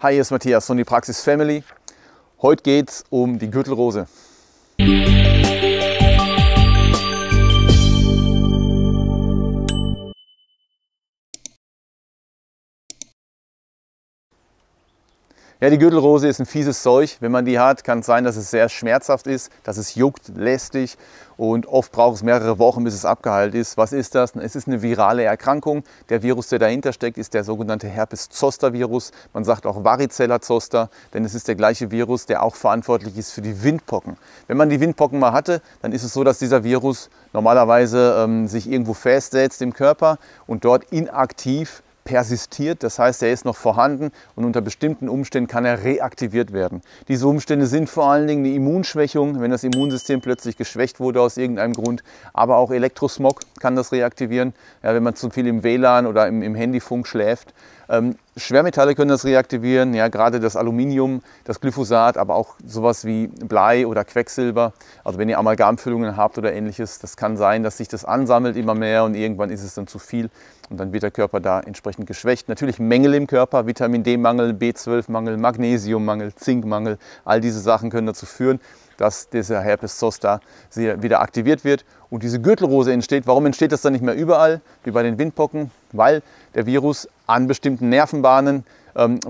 Hi, hier ist Matthias von die Praxis Family. Heute geht es um die Gürtelrose. Ja, die Gürtelrose ist ein fieses Zeug. Wenn man die hat, kann es sein, dass es sehr schmerzhaft ist, dass es juckt, lästig und oft braucht es mehrere Wochen, bis es abgeheilt ist. Was ist das? Es ist eine virale Erkrankung. Der Virus, der dahinter steckt, ist der sogenannte Herpes-Zoster-Virus. Man sagt auch Varicella-Zoster, denn es ist der gleiche Virus, der auch verantwortlich ist für die Windpocken. Wenn man die Windpocken mal hatte, dann ist es so, dass dieser Virus normalerweise sich irgendwo festsetzt im Körper und dort inaktiv persistiert, das heißt, er ist noch vorhanden und unter bestimmten Umständen kann er reaktiviert werden. Diese Umstände sind vor allen Dingen die Immunschwächung, wenn das Immunsystem plötzlich geschwächt wurde aus irgendeinem Grund, aber auch Elektrosmog kann das reaktivieren, ja, wenn man zu viel im WLAN oder im Handyfunk schläft. Schwermetalle können das reaktivieren, ja, gerade das Aluminium, das Glyphosat, aber auch sowas wie Blei oder Quecksilber. Also wenn ihr Amalgamfüllungen habt oder ähnliches, das kann sein, dass sich das ansammelt immer mehr und irgendwann ist es dann zu viel und dann wird der Körper da entsprechend geschwächt. Natürlich Mängel im Körper, Vitamin D-Mangel, B12-Mangel, Magnesiummangel, Zinkmangel, all diese Sachen können dazu führen, dass dieser Herpes Zoster wieder aktiviert wird und diese Gürtelrose entsteht. Warum entsteht das dann nicht mehr überall, wie bei den Windpocken? Weil der Virus an bestimmten Nervenbahnen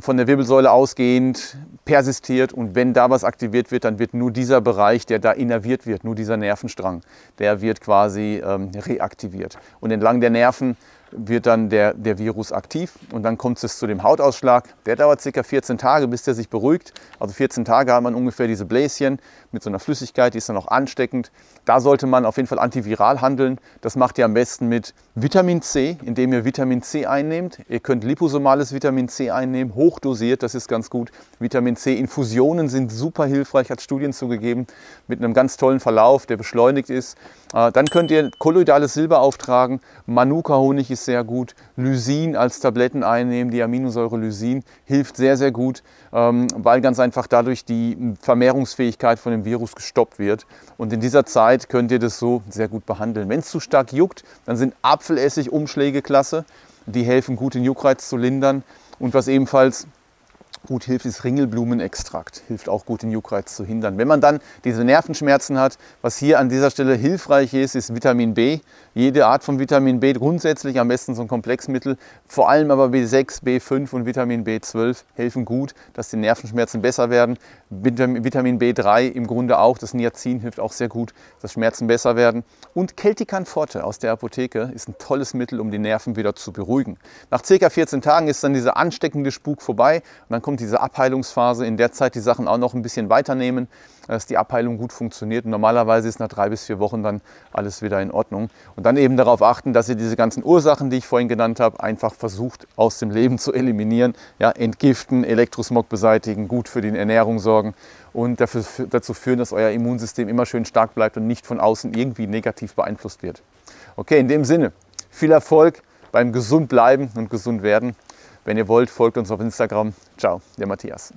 von der Wirbelsäule ausgehend persistiert und wenn da was aktiviert wird, dann wird nur dieser Bereich, der da innerviert wird, nur dieser Nervenstrang, der wird quasi reaktiviert. Und entlang der Nerven wird dann der Virus aktiv und dann kommt es zu dem Hautausschlag. Der dauert ca. 14 Tage, bis der sich beruhigt. Also 14 Tage hat man ungefähr diese Bläschen mit so einer Flüssigkeit, die ist dann auch ansteckend. Da sollte man auf jeden Fall antiviral handeln. Das macht ihr am besten mit Vitamin C, indem ihr Vitamin C einnehmt. Ihr könnt liposomales Vitamin C einnehmen, hochdosiert, das ist ganz gut. Vitamin C-Infusionen sind super hilfreich, hat Studien zugegeben, mit einem ganz tollen Verlauf, der beschleunigt ist. Dann könnt ihr kolloidales Silber auftragen, Manuka Honig ist sehr gut. Lysin als Tabletten einnehmen, die Aminosäure Lysin hilft sehr, sehr gut, weil ganz einfach dadurch die Vermehrungsfähigkeit von dem Virus gestoppt wird. Und in dieser Zeit könnt ihr das so sehr gut behandeln. Wenn es zu stark juckt, dann sind Apfelessig-Umschläge klasse. Die helfen gut, den Juckreiz zu lindern. Und was ebenfalls gut hilft, ist Ringelblumenextrakt. Hilft auch gut, den Juckreiz zu hindern. Wenn man dann diese Nervenschmerzen hat, was hier an dieser Stelle hilfreich ist, ist Vitamin B. Jede Art von Vitamin B, grundsätzlich am besten so ein Komplexmittel. Vor allem aber B6, B5 und Vitamin B12 helfen gut, dass die Nervenschmerzen besser werden. Vitamin B3 im Grunde auch. Das Niacin hilft auch sehr gut, dass Schmerzen besser werden. Und Keltican Forte aus der Apotheke ist ein tolles Mittel, um die Nerven wieder zu beruhigen. Nach ca. 14 Tagen ist dann dieser ansteckende Spuk vorbei und dann kommt diese Abheilungsphase, in der Zeit die Sachen auch noch ein bisschen weiternehmen, dass die Abheilung gut funktioniert. Und normalerweise ist nach 3 bis 4 Wochen dann alles wieder in Ordnung. Und dann eben darauf achten, dass ihr diese ganzen Ursachen, die ich vorhin genannt habe, einfach versucht aus dem Leben zu eliminieren. Ja, entgiften, Elektrosmog beseitigen, gut für die Ernährung sorgen und dazu führen, dass euer Immunsystem immer schön stark bleibt und nicht von außen irgendwie negativ beeinflusst wird. Okay, in dem Sinne, viel Erfolg beim gesund bleiben und gesund werden. Wenn ihr wollt, folgt uns auf Instagram. Ciao, der Matthias.